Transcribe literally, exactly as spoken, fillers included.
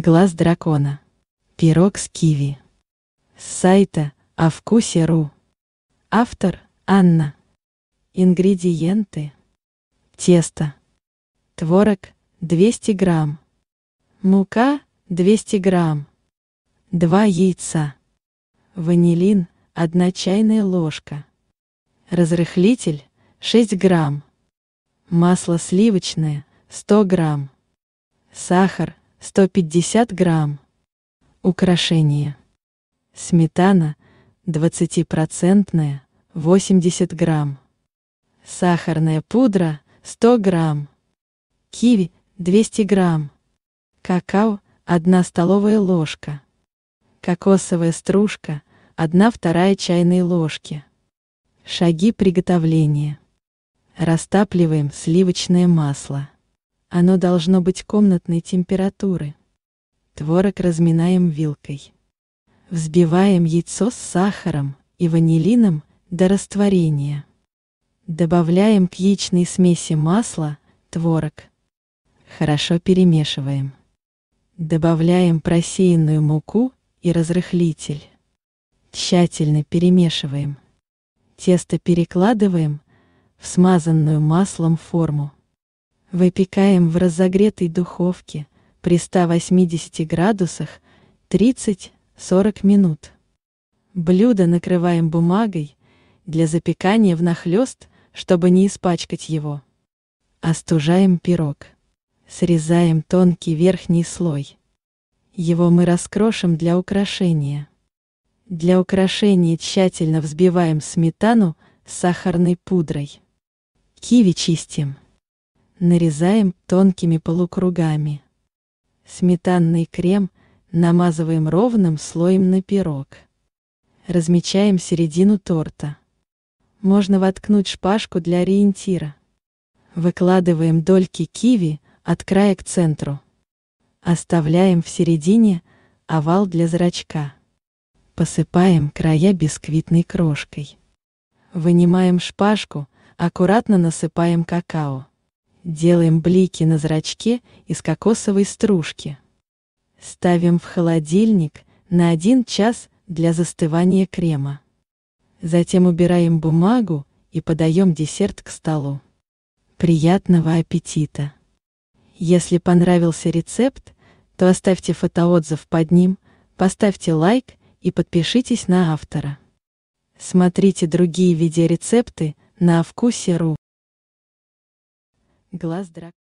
Глаз дракона. Пирог с киви. С сайта Овкусе точка ру. Автор Анна. Ингредиенты. Тесто. Творог двести грамм. Мука двести грамм. Два яйца. Ванилин одна чайная ложка. Разрыхлитель шесть грамм. Масло сливочное сто грамм. Сахар сто пятьдесят грамм. Украшение. Сметана двадцатипроцентная восемьдесят грамм. Сахарная пудра сто грамм. Киви двести грамм. Какао одна столовая ложка. Кокосовая стружка одна вторая чайной ложки. Шаги приготовления. Растапливаем сливочное масло. Оно должно быть комнатной температуры. Творог разминаем вилкой. Взбиваем яйцо с сахаром и ванилином до растворения. Добавляем к яичной смеси масло, творог. Хорошо перемешиваем. Добавляем просеянную муку и разрыхлитель. Тщательно перемешиваем. Тесто перекладываем в смазанную маслом форму. Выпекаем в разогретой духовке при ста восьмидесяти градусах тридцать-сорок минут. Блюдо накрываем бумагой для запекания внахлёст, чтобы не испачкать его. Остужаем пирог. Срезаем тонкий верхний слой. Его мы раскрошим для украшения. Для украшения тщательно взбиваем сметану с сахарной пудрой. Киви чистим. Нарезаем тонкими полукругами. Сметанный крем намазываем ровным слоем на пирог. Размечаем середину торта. Можно воткнуть шпажку для ориентира. Выкладываем дольки киви от края к центру. Оставляем в середине овал для зрачка. Посыпаем края бисквитной крошкой. Вынимаем шпажку, аккуратно насыпаем какао. Делаем блики на зрачке из кокосовой стружки. Ставим в холодильник на один час для застывания крема. Затем убираем бумагу и подаем десерт к столу. Приятного аппетита! Если понравился рецепт, то оставьте фотоотзыв под ним, поставьте лайк и подпишитесь на автора. Смотрите другие видеорецепты на Овкусе точка ру. Глаз дракона.